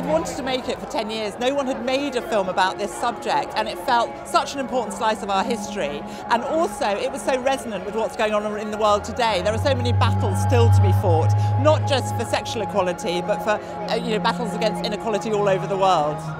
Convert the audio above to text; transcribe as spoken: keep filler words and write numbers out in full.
I'd wanted to make it for ten years. No one had made a film about this subject, and it felt such an important slice of our history. And also, it was so resonant with what's going on in the world today. There are so many battles still to be fought, not just for sexual equality, but for you know, battles against inequality all over the world.